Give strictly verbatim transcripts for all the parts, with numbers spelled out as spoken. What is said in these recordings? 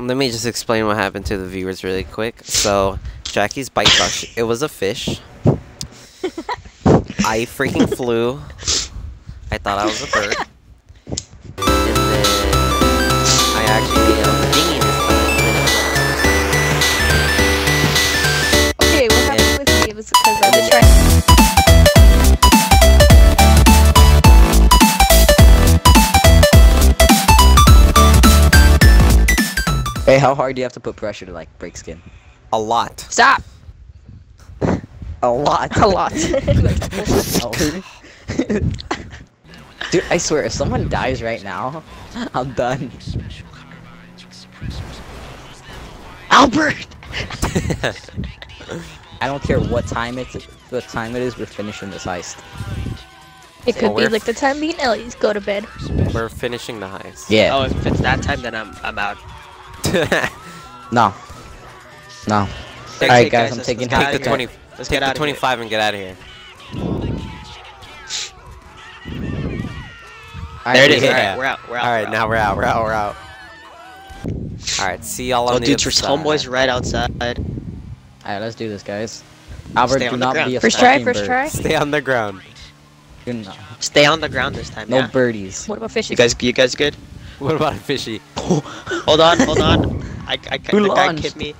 Let me just explain what happened to the viewers really quick. So, Jackie's bite brush, it was a fish. I freaking flew. I thought I was a bird. And then I actually made a dinghy this time. Okay, what happened with me? It was because I was trying. Hey, how hard do you have to put pressure to like break skin? A lot. Stop. A lot. A lot. Dude, I swear, if someone dies right now, I'm done. Albert. I don't care what time it's what time it is. We're finishing this heist. It could well, be like the time me and Ellie's go to bed. We're finishing the heist. Yeah. Oh, if it's that time, then I'm I'm out. no, no. All right, guys, I'm taking take the twenty. Let's take the twenty-five and get out of here. There it is. All right, we're out. We're out. All right, now we're out. We're out. We're out. All right, see y'all on the other side. Oh, dude, your homeboy's right outside. All right, let's do this, guys. Albert, do not be a fucking bird. First try. First try. Stay on the ground. Stay on the ground this time. No birdies. What about fishes? You guys, you guys good? What about a fishy? Hold on, hold on. I, I, Who the launched? guy hit me.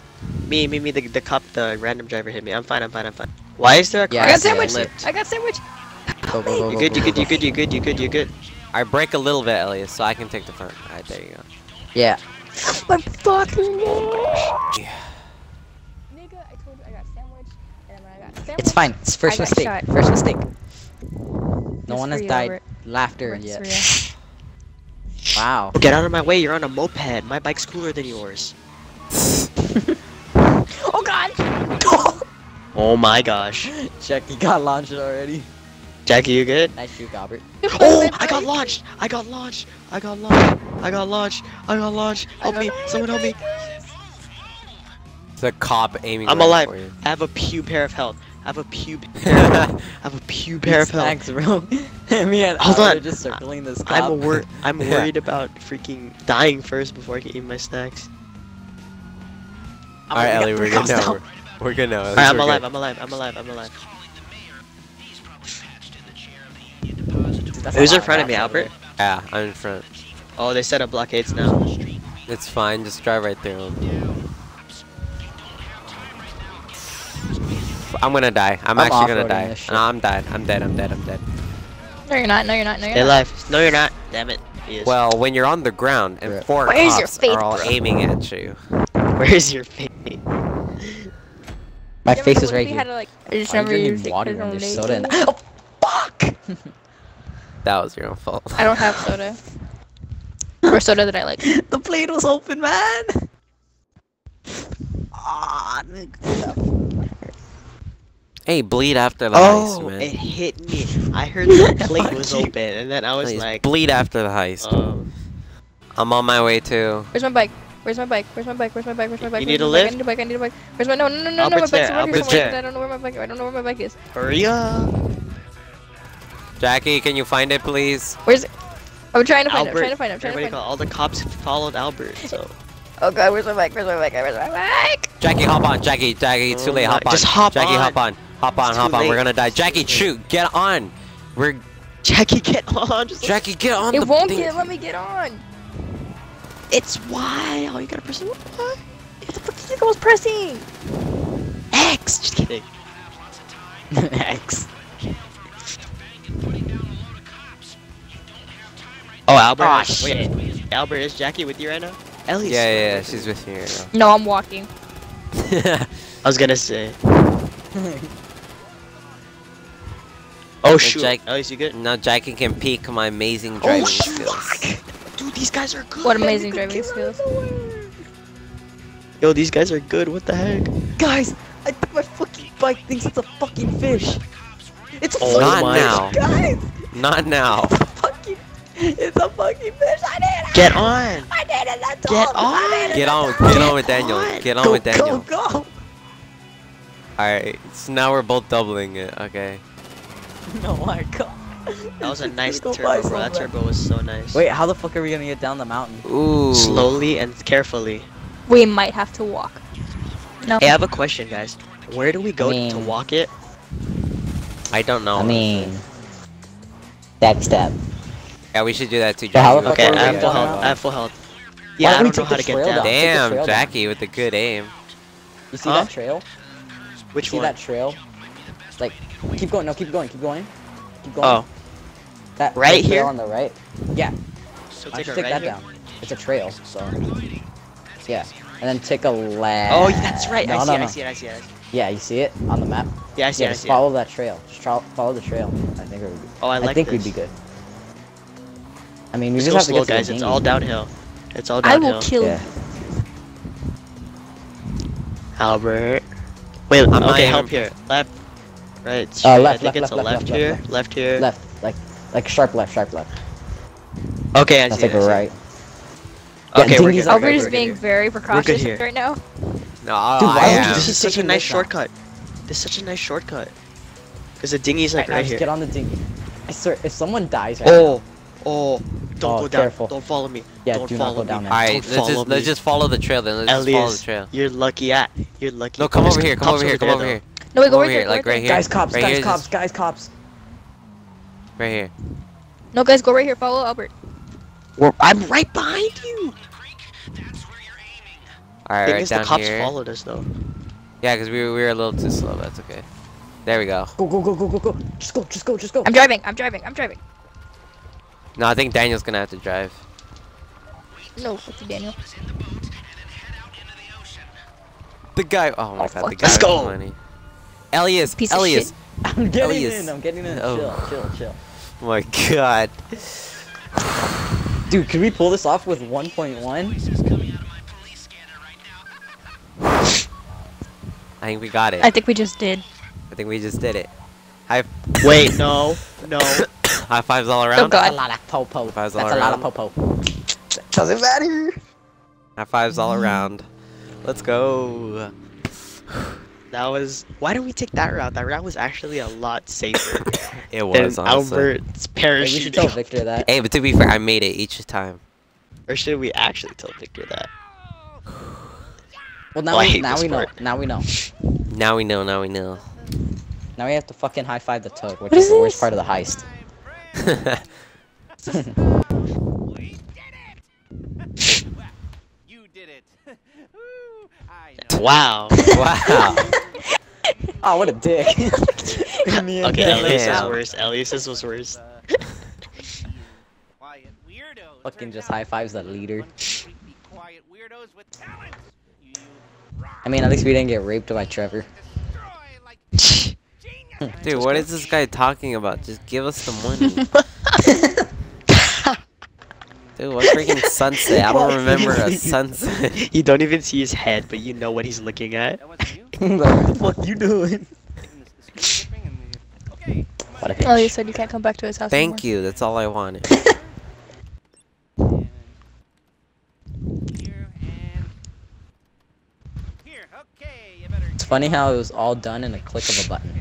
Me, me, me, the, the cop, the random driver hit me. I'm fine, I'm fine, I'm fine. Why is there a car? I got sandwich! I got sandwich! Go, go, go, you good, you good, you good, you good, you good, you good. I break a little bit, Elias, so I can take the front. Alright, there you go. Yeah. I'm fucking yeah. Nigga, I told you I got sandwich, and when I got sandwich. It's fine, it's first mistake. Shot. First mistake. No one has died. Laughter yet. Wow. Get out of my way, you're on a moped. My bike's cooler than yours. Oh god! Oh my gosh. Jackie got launched already. Jackie, you good? Nice shoot, Albert. Oh! I got launched! I got launched! I got launched! I got launched! I got launched! Help me! Someone help me! The cop aiming I'm alive. For you. I have a pew pair of health. I have a pew I have a pew pair of health. Thanks, bro. Me and Hold on. Just circling this cop. I'm, wor I'm yeah. worried about freaking dying first before I can eat my snacks. Alright, Ellie, we're good now. We're, we're good now. Alright, I'm alive, good. I'm alive, I'm alive, I'm alive. Who's in front of me, Albert? Yeah, I'm in front. Oh, they set up blockades now. It's fine, just drive right through them. I'm gonna die. I'm, I'm actually gonna die. No, I'm dead. I'm dead. I'm dead. I'm dead. No, you're not. No, you're not. No, you're Stay not. alive. No, you're not. Damn it. Well, when you're on the ground and four Where's cops your faith, are all bro? aiming at you. Where's your face? My you face is right here. To, like, I just oh, remember you water and there's soda in there. Oh, fuck! That was your own fault. I don't have soda. Or soda that I like. The plate was open, man! Ah, oh, Hey, bleed after the oh, heist, man. Oh, it hit me. I heard the plate was open, and then I was Please, like... Bleed after the heist. Um, I'm on my way to... Where's my bike? Where's my bike? Where's my bike? Where's my bike? Where's my bike? You need a lift? I need a bike. I need a bike. Where's my... No, no, no, no, Albert's no. My bike's somewhere here somewhere. I don't know where my bike is. I don't know where my bike is. Hurry up. Jackie, can you find it, please? Where's it? I'm trying to find Albert. it. I'm trying to find it. I'm trying Everybody to find it. All the cops followed Albert, so... Oh god, where's my bike? Where's my bike? Where's my bike? Jackie, hop on. Jackie, Jackie, it's too late. Hop on. Just hop on. Jackie, hop on. Hop on, hop on, late. We're gonna die. Jackie, shoot, get on! We're... Jackie, get on! Just Jackie, get on It the won't get, let me get on! It's Y! Oh, you gotta press... What the fuck do you think I was pressing? X! Just kidding. X. Oh, Albert. Oh, shit. Wait, Albert, is Jackie with you right now? Ellie's yeah, yeah, yeah, she's with me right now. No, I'm walking. I was gonna say. Oh shoot! Oh, is he good? Now Jackie can peek my amazing driving oh, skills. Dude, these guys are good. What amazing good driving skills? Yo, these guys are good. What the heck? Guys, I think my fucking bike thinks it's a fucking fish. It's a oh, fucking not fish, now. guys. Not now. It's a fucking, it's a fucking fish. I did it. Get on. I did it. That's Get all. On. It. Get on. Get on. Get on with Daniel. Get on go, with Daniel. Go go. Alright, so now we're both doubling it, okay? No, my god. That was a nice turbo, bro. So that turbo was so nice. Wait, how the fuck are we gonna get down the mountain? Ooh. Slowly and carefully. We might have to walk. No. Hey, I have a question, guys. Where do we go I mean, to walk it? I don't know. I mean... Backstab. Yeah, we should do that too, Jackie. Okay, I have full health. I have full health. Yeah, I don't know how to get down. Damn, Jackie with a good aim. You see that trail? Which one? You see that trail? Like, keep going. No, keep going. Keep going. Keep going. Oh. That right here? On the right? Yeah. So take that down. It's a trail, so... Yeah. And then take a left. Oh, that's right. I see it, I see it, I see it. Yeah, you see it on the map? Yeah, I see it, I see it. Just follow that trail. Just follow the trail. I think we'd be good. Oh, I like this. I think we'd be good. I mean, we just have to go slow, guys. It's all downhill. It's all downhill. I will kill you. Albert. Wait, I'm okay, help here. Left. Right. Uh, left, I think it's a left here. Left here. Left. Like, like sharp left, sharp left. Okay, I see. That's like a right. Okay, we're good. Albert is being very precautious right now. No, I am. This is such a nice shortcut. This is such a nice shortcut. Because the dinghy's like right here. Get on the dinghy. I swear, if someone dies right now. Oh. Oh, don't oh, go down. Careful. Don't follow me. Yeah, don't do follow not go down me. Alright, let's just me. let's just follow the trail then. Let's Elias, just follow the trail. You're lucky at. You're lucky. No, come over here. Come over here. Come over here. No, wait, go right here. Like right here. Guys, cops. Right guys, here, cops. Just... Guys, cops. Right here. No, guys, go right here. Follow Albert. We're, I'm right behind you. Alright, right down the cops here. Followed us though. Yeah, because we were we were a little too slow. That's okay. There we go. Go go go go go go. Just go. Just go. Just go. I'm driving. I'm driving. I'm driving. No, I think Daniel's gonna have to drive. No, fuck you, Daniel. The guy. Oh my oh, god, the guy. Let's go. Money. Elias, Piece Elias. I'm getting Elias. in. I'm getting in. Oh. Chill, chill, chill. Oh my god. Dude, can we pull this off with one point one? I think we got it. I think we just did. I think we just did it. I. Wait, no, no. High fives all around. Oh god. That's a lot of po-po. That's a lot of po-po. Doesn't matter. High fives all around. Let's go. That was... Why did we take that route? That route was actually a lot safer. It was, than honestly. Albert's parachute. We should tell Victor that. Hey, but to be fair, I made it each time. Or should we actually tell Victor that? Well, now, oh, we, now we know. Now we know. Now we know, now we know. Now we have to fucking high five the toad, which is, is the worst part of the heist. We did it! You did it! Ooh, I know. Wow! Wow! Oh, what a dick! Okay, Elias was worse. Elias was worse. Fucking just high fives the leader. I mean, at least we didn't get raped by Trevor. Dude, what is this guy talking about? Just give us the money. Dude, what freaking sunset? I don't remember a sunset. You don't even see his head, but you know what he's looking at. What the fuck you doing? What a bitch. Oh, you said you can't come back to his house Thank anymore. you, that's all I wanted. It's funny how it was all done in a click of a button.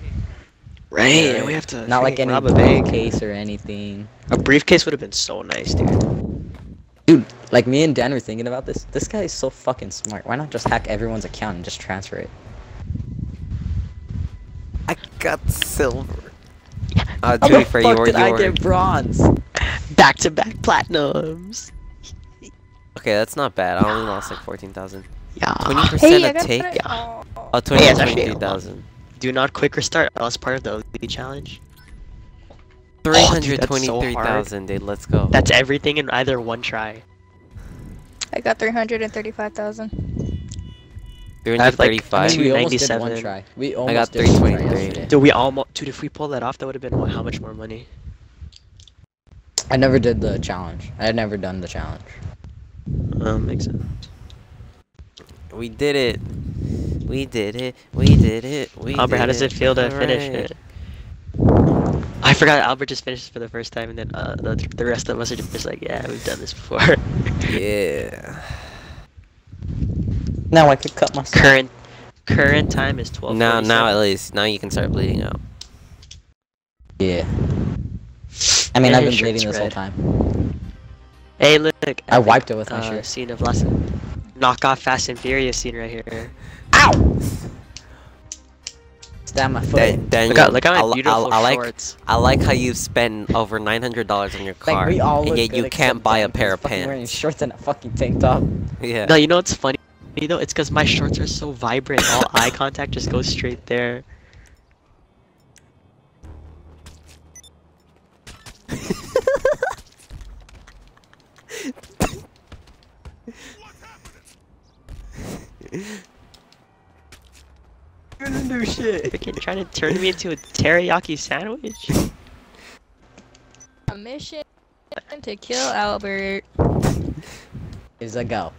Right, right, we have to not like any rob a briefcase or anything. A briefcase would have been so nice, dude. Dude, like me and Dan were thinking about this. This guy is so fucking smart. Why not just hack everyone's account and just transfer it? I got silver. Uh, to be fair, you were, did you I were. get bronze? Back to back platinums. Okay, that's not bad. I only lost like fourteen thousand. Yeah. Twenty percent hey, of take. It. Yeah. Oh, twenty hey, twenty-two thousand. Do not quick restart. That was part of the O D challenge. three hundred twenty-three thousand, dude. Let's go. That's everything in either one try. I got three hundred thirty-five thousand. three hundred thirty-five. We almost did one try. We almost I got three twenty-three. Dude, we almost. Dude, if we pull that off, that would have been what, how much more money? I never did the challenge. I had never done the challenge. Oh, makes sense. We did it. We did it, we did it, we Albert, did it. How does it feel to All finish right. it? I forgot Albert just finished for the first time, and then uh, the, the rest of us are just like, yeah, we've done this before. Yeah. Now I could cut my current current time is twelve. Now, now at least, now you can start bleeding out. Yeah. I mean, and I've been bleeding this whole time. Hey, look! I, I wiped it with my uh, shirt. Scene of last knockoff Fast and Furious scene right here. Ow! Down my foot. Dan Daniel, look, out, look at my beautiful I, I, I shorts. Like, I like how you spend over nine hundred dollars on your car, like, and yet you can't buy a pair of pants. Wearing shorts and a fucking tank top. Yeah. No, you know what's funny? You know, it's because my shorts are so vibrant. All eye contact just goes straight there. No shit. Freaking trying to turn me into a teriyaki sandwich. A mission to kill Albert is a go.